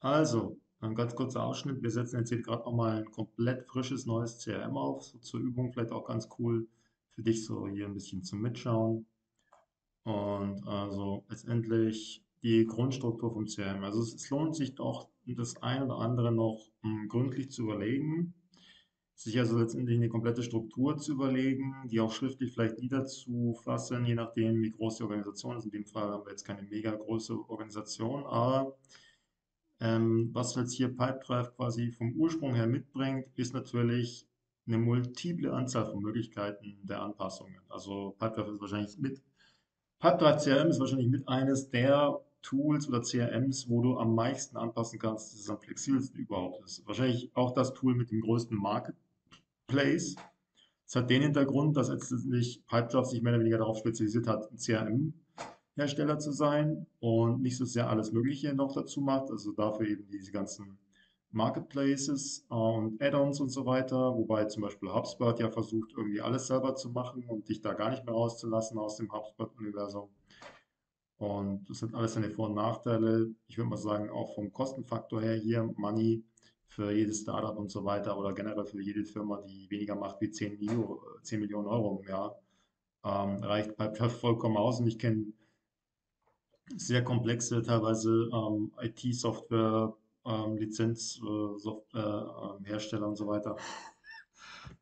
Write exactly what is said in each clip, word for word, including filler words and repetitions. Also, ein ganz kurzer Ausschnitt. Wir setzen jetzt hier gerade nochmal ein komplett frisches, neues C R M auf. So zur Übung vielleicht auch ganz cool für dich, so hier ein bisschen zum Mitschauen. Und also letztendlich die Grundstruktur vom C R M. Also es, es lohnt sich doch, das ein oder andere noch mh, gründlich zu überlegen. Sich also letztendlich eine komplette Struktur zu überlegen, die auch schriftlich vielleicht niederzufassen, je nachdem, wie groß die Organisation ist. In dem Fall haben wir jetzt keine mega große Organisation, aber ähm, was jetzt hier Pipedrive quasi vom Ursprung her mitbringt, ist natürlich eine multiple Anzahl von Möglichkeiten der Anpassungen. Also Pipedrive ist wahrscheinlich mit Pipedrive C R M ist wahrscheinlich mit eines der Tools oder C R Ms, wo du am meisten anpassen kannst, dass es am flexibelsten überhaupt ist. Wahrscheinlich auch das Tool mit dem größten Marketplace. Es hat den Hintergrund, dass jetzt nicht Pipedrive sich mehr oder weniger darauf spezialisiert hat, ein C R M-Hersteller zu sein und nicht so sehr alles Mögliche noch dazu macht. Also dafür eben diese ganzen Marketplaces und Add-ons und so weiter, wobei zum Beispiel HubSpot ja versucht, irgendwie alles selber zu machen und dich da gar nicht mehr rauszulassen aus dem HubSpot-Universum. Und das sind alles seine Vor- und Nachteile. Ich würde mal sagen, auch vom Kostenfaktor her hier, Money für jedes Startup und so weiter oder generell für jede Firma, die weniger macht wie zehn Millionen Euro im Jahr, ähm, reicht Pipedrive vollkommen aus. Und ich kenne sehr komplexe, teilweise ähm, I T-Software, ähm, Lizenz-Software, äh, Hersteller und so weiter.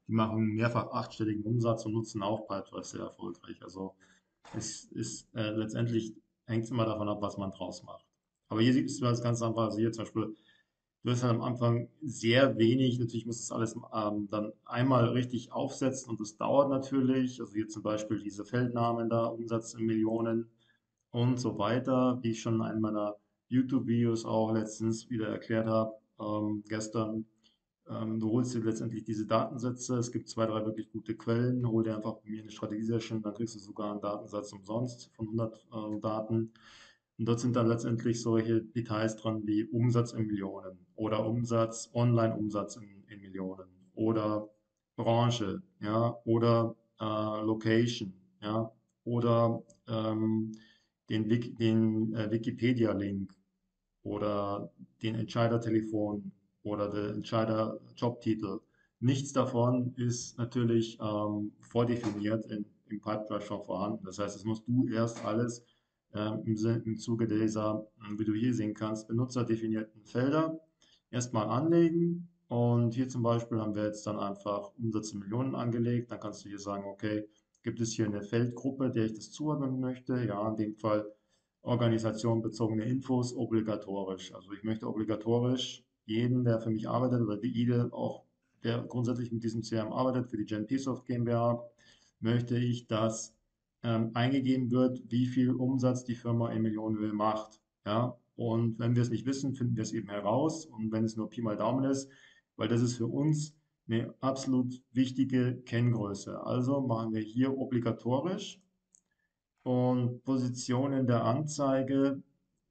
Die machen mehrfach achtstelligen Umsatz und nutzen auch Pipedrive sehr erfolgreich. Also es ist äh, letztendlich hängt es immer davon ab, was man draus macht. Aber hier sieht man das ganz einfach. Also hier zum Beispiel, du hast halt am Anfang sehr wenig. Natürlich musst du das alles ähm, dann einmal richtig aufsetzen und das dauert natürlich. Also hier zum Beispiel diese Feldnamen da, Umsatz in Millionen und so weiter, wie ich schon in einem meiner YouTube-Videos auch letztens wieder erklärt habe, ähm, gestern. Ähm, du holst dir letztendlich diese Datensätze. Es gibt zwei, drei wirklich gute Quellen. Hol dir einfach bei mir eine Strategie-Session, dann kriegst du sogar einen Datensatz umsonst von hundert äh, Daten. Und dort sind dann letztendlich solche Details dran wie Umsatz in Millionen oder Umsatz, Online-Umsatz in, in Millionen oder Branche, ja, oder äh, Location, ja, oder ähm, den, Wiki, den äh, Wikipedia-Link oder den Entscheider-Telefon oder der Entscheider-Jobtitel. Nichts davon ist natürlich ähm, vordefiniert in, im Pipedrive schon vorhanden. Das heißt, es musst du erst alles ähm, im, im Zuge dieser, wie du hier sehen kannst, benutzerdefinierten Felder erstmal anlegen. Und hier zum Beispiel haben wir jetzt dann einfach Umsatz in Millionen angelegt. Dann kannst du hier sagen, okay, gibt es hier eine Feldgruppe, der ich das zuordnen möchte? Ja, in dem Fall organisationbezogene Infos obligatorisch. Also ich möchte obligatorisch jeden, der für mich arbeitet oder jede auch, der grundsätzlich mit diesem C R M arbeitet, für die GenP Soft GmbH, möchte ich, dass ähm, eingegeben wird, wie viel Umsatz die Firma in Millionenhöhe macht. Ja? Und wenn wir es nicht wissen, finden wir es eben heraus. Und wenn es nur Pi mal Daumen ist, weil das ist für uns eine absolut wichtige Kenngröße. Also machen wir hier obligatorisch und Positionen der Anzeige.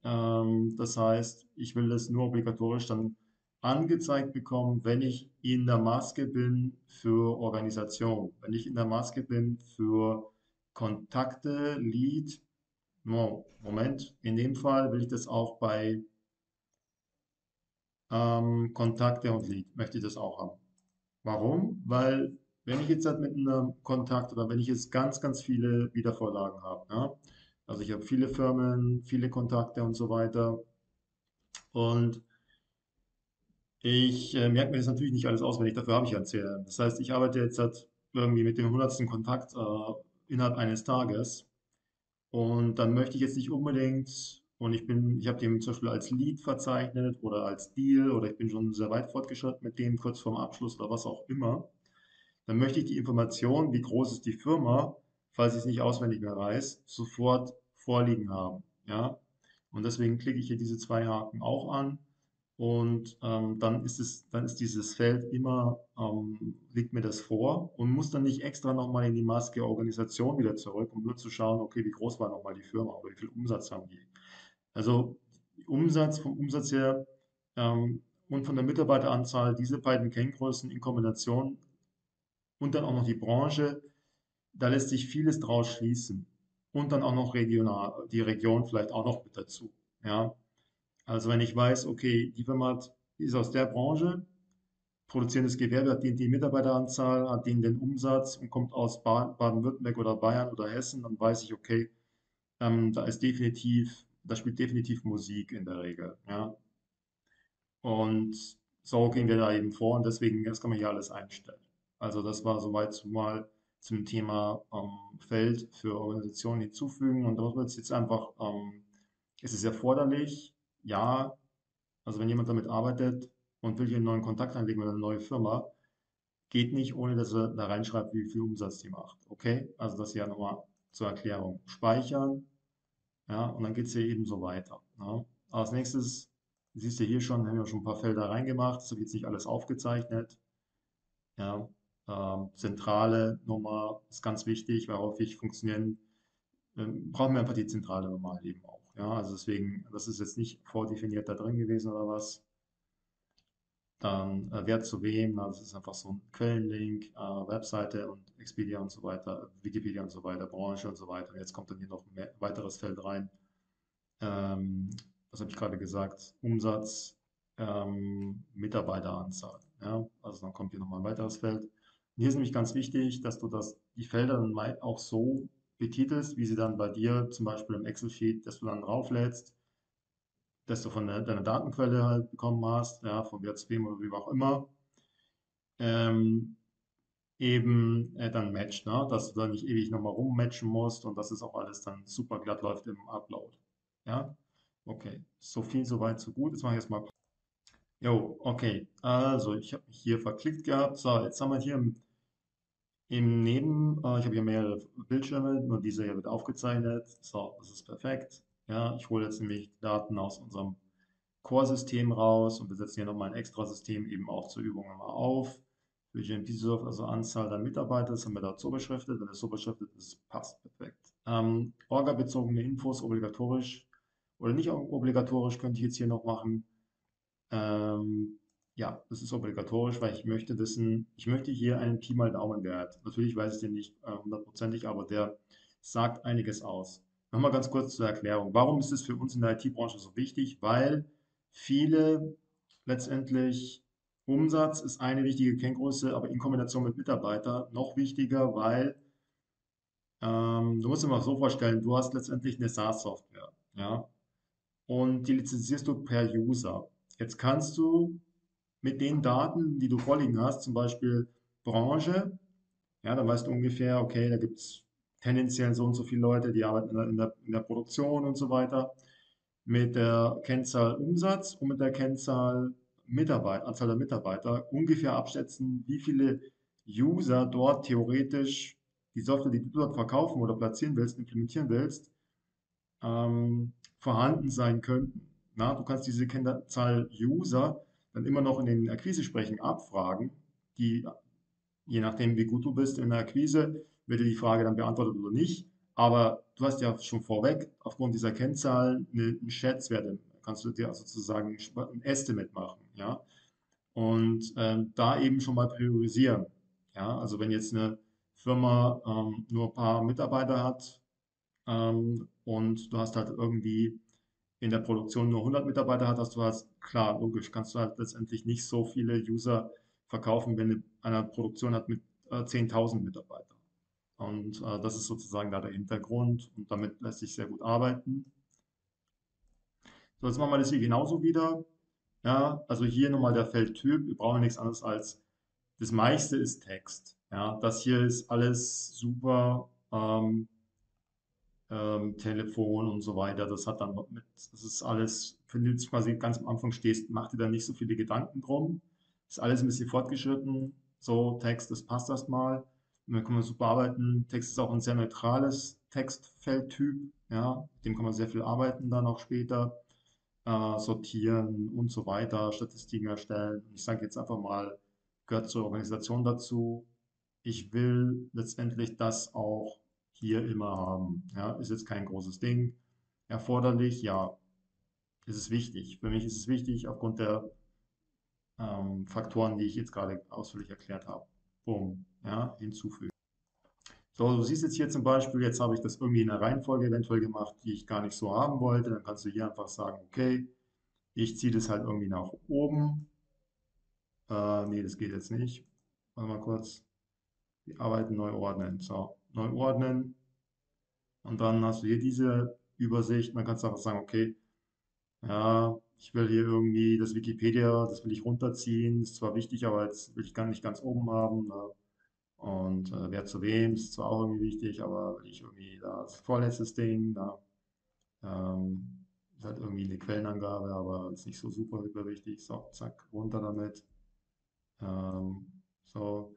Ähm, das heißt, ich will das nur obligatorisch dann angezeigt bekommen, wenn ich in der Maske bin für Organisation, wenn ich in der Maske bin für Kontakte, Lead, no, Moment, in dem Fall will ich das auch bei ähm, Kontakte und Lead, möchte ich das auch haben. Warum? Weil wenn ich jetzt halt mit einem Kontakt oder wenn ich jetzt ganz, ganz viele Wiedervorlagen habe, ja, also ich habe viele Firmen, viele Kontakte und so weiter und ich äh, merke mir das natürlich nicht alles auswendig, dafür habe ich ja ein C R M. Das heißt, ich arbeite jetzt halt irgendwie mit dem hundertsten Kontakt äh, innerhalb eines Tages und dann möchte ich jetzt nicht unbedingt, und ich bin, ich habe den zum Beispiel als Lead verzeichnet oder als Deal oder ich bin schon sehr weit fortgeschritten mit dem, kurz vorm Abschluss oder was auch immer, dann möchte ich die Information, wie groß ist die Firma, falls ich es nicht auswendig mehr weiß, sofort vorliegen haben. Ja? Und deswegen klicke ich hier diese zwei Haken auch an und ähm, dann ist es, dann ist dieses Feld immer, ähm, liegt mir das vor und muss dann nicht extra nochmal in die Maske Organisation wieder zurück, um nur zu schauen, okay, wie groß war nochmal die Firma oder wie viel Umsatz haben die. Also Umsatz, vom Umsatz her ähm, und von der Mitarbeiteranzahl, diese beiden Kenngrößen in Kombination und dann auch noch die Branche, da lässt sich vieles draus schließen und dann auch noch regional, die Region vielleicht auch noch mit dazu. Ja? Also wenn ich weiß, okay, die Firma ist aus der Branche, produzierendes Gewerbe, hat die, die Mitarbeiteranzahl, hat die den Umsatz und kommt aus Baden-Württemberg oder Bayern oder Hessen, dann weiß ich, okay, ähm, da ist definitiv, da spielt definitiv Musik in der Regel. Ja? Und so gehen wir da eben vor und deswegen, das kann man hier alles einstellen. Also das war soweit mal zum Thema ähm, Feld für Organisationen hinzufügen. Und da muss man jetzt einfach, ähm, es ist erforderlich, ja, also wenn jemand damit arbeitet und will hier einen neuen Kontakt anlegen oder eine neue Firma, geht nicht, ohne dass er da reinschreibt, wie viel Umsatz die macht. Okay, also das hier nochmal zur Erklärung. Speichern, ja, und dann geht es hier eben so weiter. Ne? Als nächstes, siehst du hier schon, haben wir schon ein paar Felder reingemacht, so wird jetzt nicht alles aufgezeichnet. Ja, ähm, zentrale Nummer ist ganz wichtig, weil häufig funktionieren, ähm, brauchen wir einfach die zentrale Nummer eben auch. Ja, also deswegen, das ist jetzt nicht vordefiniert da drin gewesen oder was. Dann äh, wer zu wem, na, das ist einfach so ein Quellenlink, äh, Webseite und Expedia und so weiter, Wikipedia und so weiter, Branche und so weiter. Und jetzt kommt dann hier noch ein weiteres Feld rein. Ähm, was habe ich gerade gesagt? Umsatz, ähm, Mitarbeiteranzahl. Ja? Also dann kommt hier nochmal ein weiteres Feld. Und hier ist nämlich ganz wichtig, dass du das, die Felder dann auch so betitelst, wie sie dann bei dir zum Beispiel im Excel-Sheet, dass du dann drauflädst, dass du von der, deiner Datenquelle halt bekommen hast, ja, von wer zu wem oder wie auch immer, ähm, eben äh, dann matcht, ne? Dass du dann nicht ewig nochmal rummatchen musst und dass es auch alles dann super glatt läuft im Upload. Ja, okay, so viel, so weit, so gut. Jetzt mache ich jetzt mal. Jo, okay, also ich habe mich hier verklickt gehabt. So, jetzt haben wir hier im Im Neben, äh, ich habe hier mehrere Bildschirme, nur dieser hier wird aufgezeichnet. So, das ist perfekt. Ja, ich hole jetzt nämlich Daten aus unserem Core-System raus und wir setzen hier nochmal ein extra System eben auch zur Übung mal auf. Für GenP-Surf, also Anzahl der Mitarbeiter, das haben wir da so beschriftet. Wenn es so beschriftet ist, passt perfekt. Ähm, Orga-bezogene Infos obligatorisch oder nicht obligatorisch könnte ich jetzt hier noch machen. Ähm, Ja, das ist obligatorisch, weil ich möchte wissen, ich möchte hier einen Pi mal Daumenwert. Natürlich weiß ich den nicht hundertprozentig, aber der sagt einiges aus. Nochmal ganz kurz zur Erklärung. Warum ist es für uns in der I T-Branche so wichtig? Weil viele letztendlich, Umsatz ist eine wichtige Kenngröße, aber in Kombination mit Mitarbeiter noch wichtiger, weil ähm, du musst dir mal so vorstellen, du hast letztendlich eine SaaS-Software, ja, und die lizenzierst du per User. Jetzt kannst du mit den Daten, die du vorliegen hast, zum Beispiel Branche, ja, dann weißt du ungefähr, okay, da gibt es tendenziell so und so viele Leute, die arbeiten in der, in, der, in der Produktion und so weiter, mit der Kennzahl Umsatz und mit der Kennzahl Mitarbeiter, Anzahl der Mitarbeiter, ungefähr abschätzen, wie viele User dort theoretisch die Software, die du dort verkaufen oder platzieren willst, implementieren willst, ähm, vorhanden sein könnten. Na, du kannst diese Kennzahl User dann immer noch in den Akquise-Sprechen abfragen, die, je nachdem wie gut du bist in der Akquise, wird dir die Frage dann beantwortet oder nicht, aber du hast ja schon vorweg aufgrund dieser Kennzahlen einen Schätzwert, kannst du dir sozusagen ein Estimate machen, ja, und ähm, da eben schon mal priorisieren, ja, also wenn jetzt eine Firma ähm, nur ein paar Mitarbeiter hat ähm, und du hast halt irgendwie in der Produktion nur hundert Mitarbeiter hat, hast du halt, klar, logisch, kannst du halt letztendlich nicht so viele User verkaufen, wenn eine Produktion hat mit äh, zehntausend Mitarbeitern. Und äh, das ist sozusagen da der Hintergrund und damit lässt sich sehr gut arbeiten. So, jetzt machen wir das hier genauso wieder. Ja, also hier nochmal der Feldtyp, wir brauchen nichts anderes als, das meiste ist Text. Ja, das hier ist alles super, ähm, Ähm, Telefon und so weiter, das hat dann mit, das ist alles, wenn du jetzt quasi ganz am Anfang stehst, mach dir da nicht so viele Gedanken drum, ist alles ein bisschen fortgeschritten, so Text, das passt erstmal, und dann kann man super arbeiten, Text ist auch ein sehr neutrales Textfeldtyp, ja, mit dem kann man sehr viel arbeiten dann auch später, äh, sortieren und so weiter, Statistiken erstellen, ich sage jetzt einfach mal, gehört zur Organisation dazu, ich will letztendlich das auch hier immer haben. Ja, ist jetzt kein großes Ding. Erforderlich, ja, ist es wichtig. Für mich ist es wichtig aufgrund der ähm, Faktoren, die ich jetzt gerade ausführlich erklärt habe. Boom, ja, hinzufügen. So, du siehst jetzt hier zum Beispiel, jetzt habe ich das irgendwie in einer Reihenfolge eventuell gemacht, die ich gar nicht so haben wollte. Dann kannst du hier einfach sagen, okay, Ich ziehe das halt irgendwie nach oben. Äh, nee, das geht jetzt nicht. Warte mal kurz. Die Arbeiten neu ordnen. So, neu ordnen. Und dann hast du hier diese Übersicht. Dann kannst du einfach sagen, okay, ja, ich will hier irgendwie das Wikipedia, das will ich runterziehen. Ist zwar wichtig, aber jetzt will ich gar nicht ganz oben haben. Ne? Und äh, wer zu wem, ist zwar auch irgendwie wichtig, aber will ich irgendwie da das vorletzte Ding, da ähm, ist halt irgendwie eine Quellenangabe, aber ist nicht so super überwichtig. So, zack, runter damit. Ähm, so.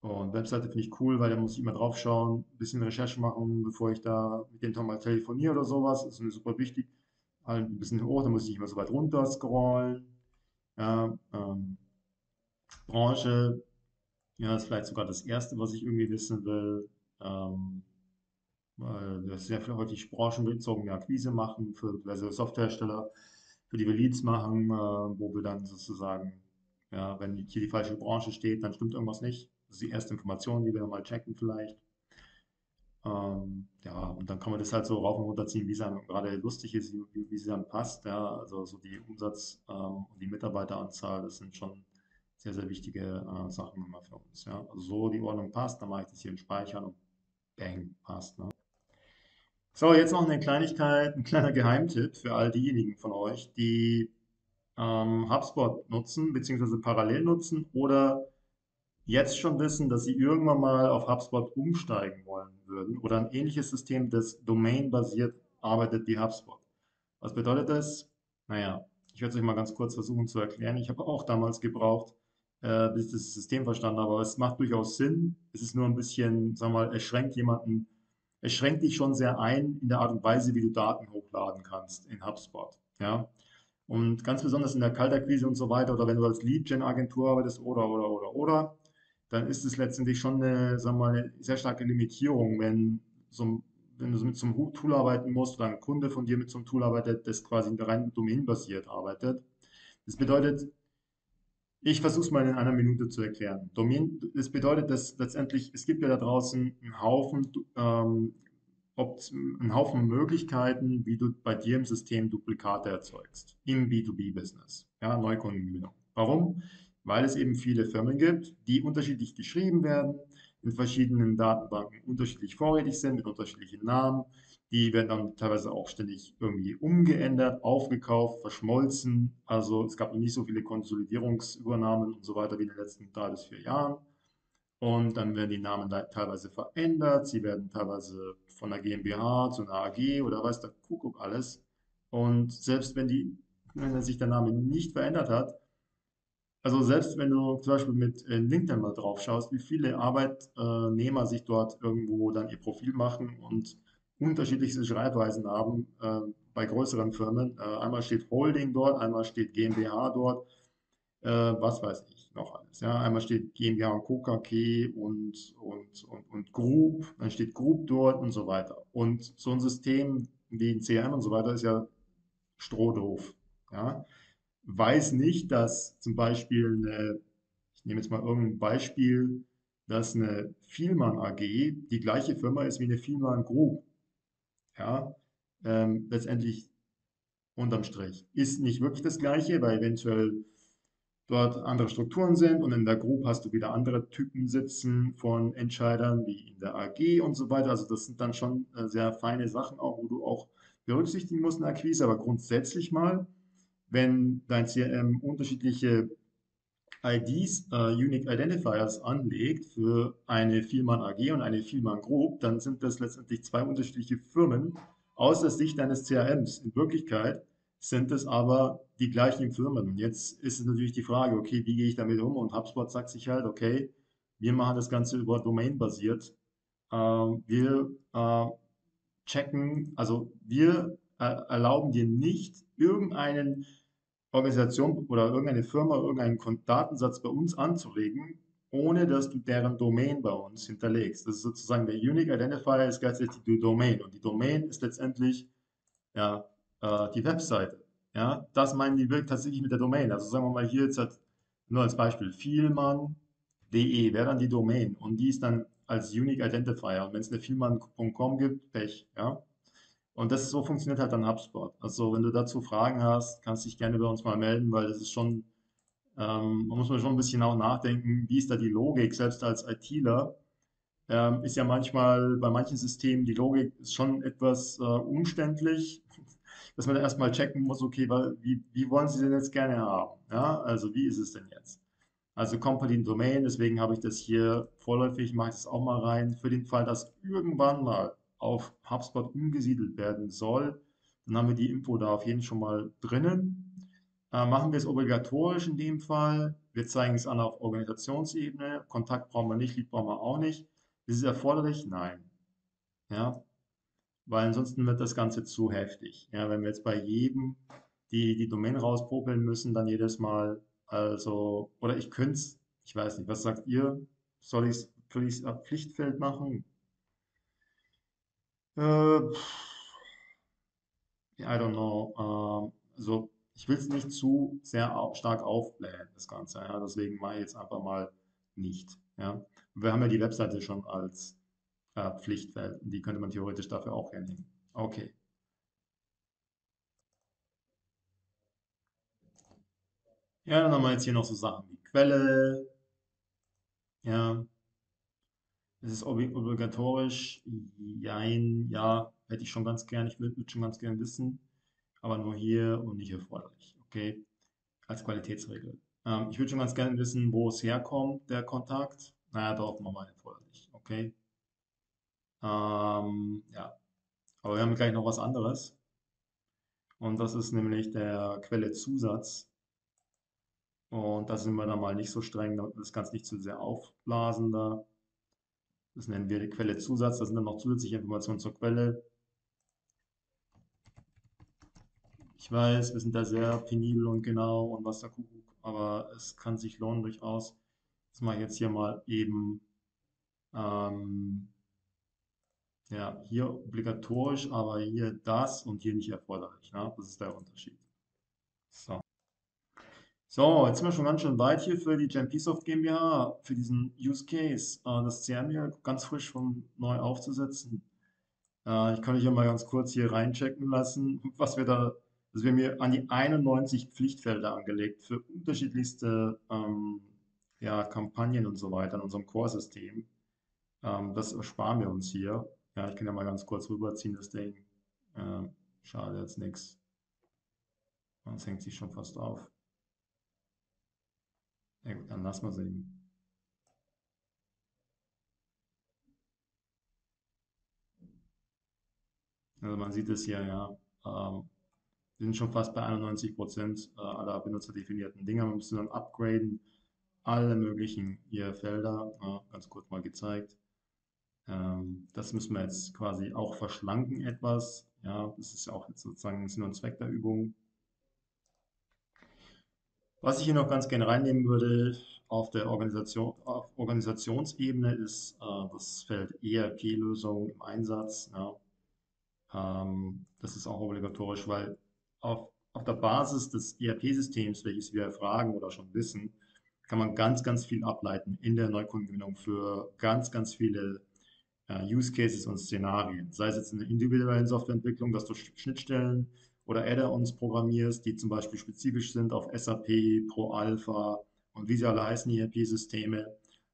Und Webseite finde ich cool, weil da muss ich immer drauf schauen, ein bisschen Recherche machen, bevor ich da mit dem Tom mal telefoniere oder sowas. Das ist mir super wichtig. Ein bisschen hoch, da muss ich nicht immer so weit runter scrollen. Ja, ähm, Branche, ja, ist vielleicht sogar das Erste, was ich irgendwie wissen will. Ähm, weil wir sehr viel häufig branchenbezogene Akquise machen für diverse Softwarehersteller, für die wir Leads machen, äh, wo wir dann sozusagen, ja, wenn hier die falsche Branche steht, dann stimmt irgendwas nicht. Das ist die erste Information, die wir mal checken vielleicht. Ähm, ja, und dann kann man das halt so rauf und runter ziehen, wie es einem gerade lustig ist, wie, wie es einem passt. Ja. Also so die Umsatz ähm, und die Mitarbeiteranzahl, das sind schon sehr, sehr wichtige äh, Sachen immer für uns. Ja. Also so die Ordnung passt, dann mache ich das hier in Speichern und bang, passt. Ne. So, jetzt noch eine Kleinigkeit, ein kleiner Geheimtipp für all diejenigen von euch, die ähm, HubSpot nutzen, beziehungsweise parallel nutzen oder jetzt schon wissen, dass sie irgendwann mal auf HubSpot umsteigen wollen würden oder ein ähnliches System, das domainbasiert arbeitet wie HubSpot. Was bedeutet das? Naja, ich werde es euch mal ganz kurz versuchen zu erklären. Ich habe auch damals gebraucht, äh, bis ich das System verstanden habe, aber es macht durchaus Sinn. Es ist nur ein bisschen, sagen wir mal, es schränkt jemanden, es schränkt dich schon sehr ein in der Art und Weise, wie du Daten hochladen kannst in HubSpot. Ja? Und ganz besonders in der Kaltakquise und so weiter oder wenn du als Lead-Gen-Agentur arbeitest oder, oder, oder, oder, dann ist es letztendlich schon eine, sagen wir mal, eine sehr starke Limitierung, wenn, so, wenn du mit so einem Tool arbeiten musst oder ein Kunde von dir mit so einem Tool arbeitet, das quasi rein domainbasiert arbeitet. Das bedeutet, ich versuche es mal in einer Minute zu erklären. Domain, das bedeutet, dass letztendlich, es gibt ja da draußen einen Haufen, ähm, einen Haufen Möglichkeiten, wie du bei dir im System Duplikate erzeugst, im B zwei B Business, ja, Neukundengewinnung. Warum? Weil es eben viele Firmen gibt, die unterschiedlich geschrieben werden, in verschiedenen Datenbanken unterschiedlich vorrätig sind, mit unterschiedlichen Namen. Die werden dann teilweise auch ständig irgendwie umgeändert, aufgekauft, verschmolzen. Also es gab noch nicht so viele Konsolidierungsübernahmen und so weiter wie in den letzten drei bis vier Jahren. Und dann werden die Namen teilweise verändert. Sie werden teilweise von der GmbH zu einer A G oder weiß der Kuckuck alles. Und selbst wenn, die, wenn sich der Name nicht verändert hat, also selbst wenn du zum Beispiel mit LinkedIn mal drauf schaust, wie viele Arbeitnehmer sich dort irgendwo dann ihr Profil machen und unterschiedlichste Schreibweisen haben äh, bei größeren Firmen. Äh, einmal steht Holding dort, einmal steht GmbH dort, äh, was weiß ich noch alles. Ja? Einmal steht GmbH und Coca K und, und, und, und Group, dann steht Group dort und so weiter. Und so ein System wie ein C R M und so weiter ist ja strohdoof. Ja? Weiß nicht, dass zum Beispiel, eine, ich nehme jetzt mal irgendein Beispiel, dass eine Viessmann A G die gleiche Firma ist wie eine Viessmann Group. Ja, ähm, letztendlich unterm Strich ist nicht wirklich das Gleiche, weil eventuell dort andere Strukturen sind und in der Group hast du wieder andere Typen sitzen von Entscheidern wie in der A G und so weiter. Also das sind dann schon sehr feine Sachen auch, wo du auch berücksichtigen musst in der Akquise, aber grundsätzlich mal, wenn dein C R M unterschiedliche I Ds, uh, Unique Identifiers anlegt für eine Viessmann A G und eine Viessmann Group, dann sind das letztendlich zwei unterschiedliche Firmen aus der Sicht deines C R Ms. In Wirklichkeit sind es aber die gleichen Firmen. Und jetzt ist es natürlich die Frage, okay, wie gehe ich damit um? Und HubSpot sagt sich halt, okay, wir machen das Ganze über Domain basiert. Uh, wir uh, checken, also wir erlauben dir nicht, irgendeine Organisation oder irgendeine Firma, irgendeinen Datensatz bei uns anzulegen, ohne dass du deren Domain bei uns hinterlegst. Das ist sozusagen der Unique Identifier, ist gleichzeitig die Domain. Und die Domain ist letztendlich ja, äh, die Webseite. Ja? Das meinen die wirklich tatsächlich mit der Domain. Also sagen wir mal hier jetzt hat, nur als Beispiel Viessmann punkt de wäre dann die Domain. Und die ist dann als Unique Identifier. Und wenn es eine Viessmann punkt com gibt, Pech. Ja? Und das so funktioniert halt dann HubSpot. Also wenn du dazu Fragen hast, kannst du dich gerne bei uns mal melden, weil das ist schon, ähm, man muss mal schon ein bisschen auch nachdenken, wie ist da die Logik, selbst als ITler. Ähm, ist ja manchmal bei manchen Systemen die Logik ist schon etwas äh, umständlich, dass man da erstmal checken muss, okay, weil, wie, wie wollen Sie denn jetzt gerne haben? Ja, also wie ist es denn jetzt? Also kommt bei den Domain, deswegen habe ich das hier vorläufig, mache ich das auch mal rein, für den Fall, dass irgendwann mal auf HubSpot umgesiedelt werden soll, dann haben wir die Info da auf jeden Fall schon mal drinnen. Äh, machen wir es obligatorisch in dem Fall, wir zeigen es an auf Organisationsebene, Kontakt brauchen wir nicht, Lead brauchen wir auch nicht. Ist es erforderlich? Nein. Ja, weil ansonsten wird das Ganze zu heftig. Ja, wenn wir jetzt bei jedem die, die Domain rauspopeln müssen, dann jedes Mal, also, oder ich könnte es, ich weiß nicht, was sagt ihr? Soll ich es ab Pflichtfeld machen? Äh, I don't know. Äh, also, ich will es nicht zu sehr auf, stark aufblähen, das Ganze. Ja, deswegen mache ich jetzt einfach mal nicht. Ja, wir haben ja die Webseite schon als äh, Pflichtfeld. Die könnte man theoretisch dafür auch hernehmen. Okay. Ja, dann haben wir jetzt hier noch so Sachen wie Quelle. Ja. Es ist obligatorisch. Nein, ja, hätte ich schon ganz gern. Ich würde schon ganz gern wissen. Aber nur hier und nicht erforderlich. Okay. Als Qualitätsregel. Ich würde schon ganz gerne wissen, wo es herkommt, der Kontakt. Naja, darauf machen wir erforderlich. Okay. Ähm, ja. Aber wir haben gleich noch was anderes. Und das ist nämlich der Quelle-Zusatz. Und da sind wir dann mal nicht so streng, das Ganze nicht zu sehr aufblasen da. Das nennen wir Quelle-Zusatz. Da sind dann noch zusätzliche Informationen zur Quelle. Ich weiß, wir sind da sehr penibel und genau und was da Kuckuck. Aber es kann sich lohnen durchaus. Das mache ich jetzt hier mal eben, ähm, ja, hier obligatorisch, aber hier das und hier nicht erforderlich. Ne? Das ist der Unterschied. So. So, jetzt sind wir schon ganz schön weit hier für die GenP Soft GmbH, für diesen Use Case. Äh, das C R M hier ganz frisch von neu aufzusetzen. Äh, ich kann euch ja mal ganz kurz hier reinchecken lassen, was wir da. Also wir haben hier an die einundneunzig Pflichtfelder angelegt für unterschiedlichste ähm, ja, Kampagnen und so weiter in unserem Core-System. Ähm, das ersparen wir uns hier. Ja, ich kann ja mal ganz kurz rüberziehen, das Ding. Ähm, schade, jetzt nichts. Sonst hängt sich schon fast auf. Ja gut, dann lassen wir es eben. Also man sieht es hier, ja. Ähm, Wir sind schon fast bei einundneunzig Prozent aller benutzerdefinierten Dinger. Wir müssen dann upgraden, alle möglichen hier Felder, ganz kurz mal gezeigt. Das müssen wir jetzt quasi auch verschlanken etwas. Ja, das ist ja auch jetzt sozusagen Sinn und Zweck der Übung. Was ich hier noch ganz gerne reinnehmen würde auf der Organisation, auf Organisationsebene ist das Feld E R P-Lösung im Einsatz. Ja, das ist auch obligatorisch, weil Auf, auf der Basis des E R P-Systems, welches wir fragen oder schon wissen, kann man ganz, ganz viel ableiten in der Neukundengewinnung für ganz, ganz viele äh, Use Cases und Szenarien. Sei es jetzt in der individuellen Softwareentwicklung, dass du Schnittstellen oder Add-ons programmierst, die zum Beispiel spezifisch sind auf S A P, ProAlpha und wie sie alle heißen, E R P-Systeme.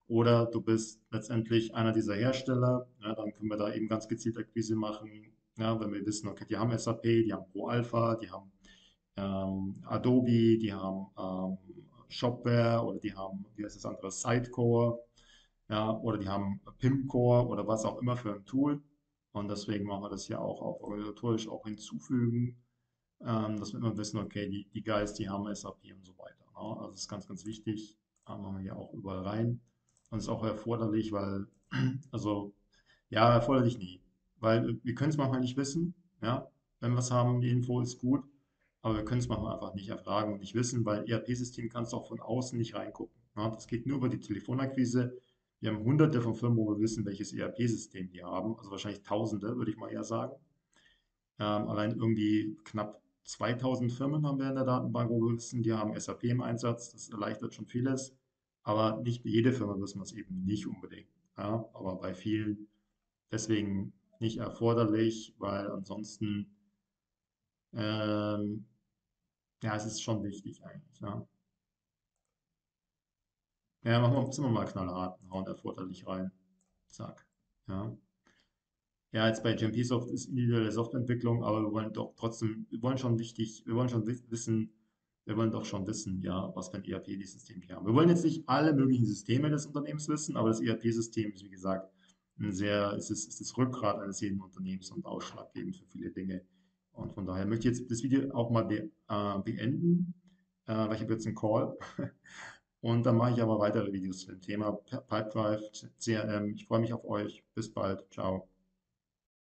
Oder du bist letztendlich einer dieser Hersteller, ja, dann können wir da eben ganz gezielt Akquise machen. Ja, wenn wir wissen, okay, die haben S A P, die haben ProAlpha, die haben ähm, Adobe, die haben ähm, Shopware oder die haben, wie heißt das andere, Sitecore, ja, oder die haben PIMCore oder was auch immer für ein Tool. Und deswegen machen wir das hier auch, auch organisatorisch auch hinzufügen, ähm, dass wir immer wissen, okay, die, die Guys, die haben S A P und so weiter. Ne? Also das ist ganz, ganz wichtig. Da machen wir hier auch überall rein. Und ist auch erforderlich, weil, also, ja, erforderlich nie. Weil wir können es manchmal nicht wissen, ja, wenn wir was haben, die Info ist gut, aber wir können es manchmal einfach nicht erfragen und nicht wissen, weil E R P-System kannst du auch von außen nicht reingucken. Ja, das geht nur über die Telefonakquise. Wir haben hunderte von Firmen, wo wir wissen, welches E R P-System die haben, also wahrscheinlich tausende, würde ich mal eher sagen. Ähm, allein irgendwie knapp zweitausend Firmen haben wir in der Datenbank, wo wir wissen, die haben S A P im Einsatz, das erleichtert schon vieles, aber nicht jede Firma wissen wir es eben nicht unbedingt, ja, aber bei vielen, deswegen nicht erforderlich, weil ansonsten, ähm, ja, es ist schon wichtig eigentlich. Ja, ja, machen wir, sind wir mal knallhart und erforderlich rein. Zack. Ja. Ja, jetzt bei GenP Soft ist individuelle Softwareentwicklung, aber wir wollen doch trotzdem, wir wollen schon wichtig, wir wollen schon wissen, wir wollen doch schon wissen, ja, was für ein E R P-System wir haben. Wir wollen jetzt nicht alle möglichen Systeme des Unternehmens wissen, aber das E R P-System ist, wie gesagt, ein sehr, es ist, ist das Rückgrat eines jeden Unternehmens und ausschlaggebend für viele Dinge. Und von daher möchte ich jetzt das Video auch mal be, äh, beenden, äh, weil ich habe jetzt einen Call. Und dann mache ich aber weitere Videos zu dem Thema Pipedrive, C R M. Ich freue mich auf euch. Bis bald. Ciao.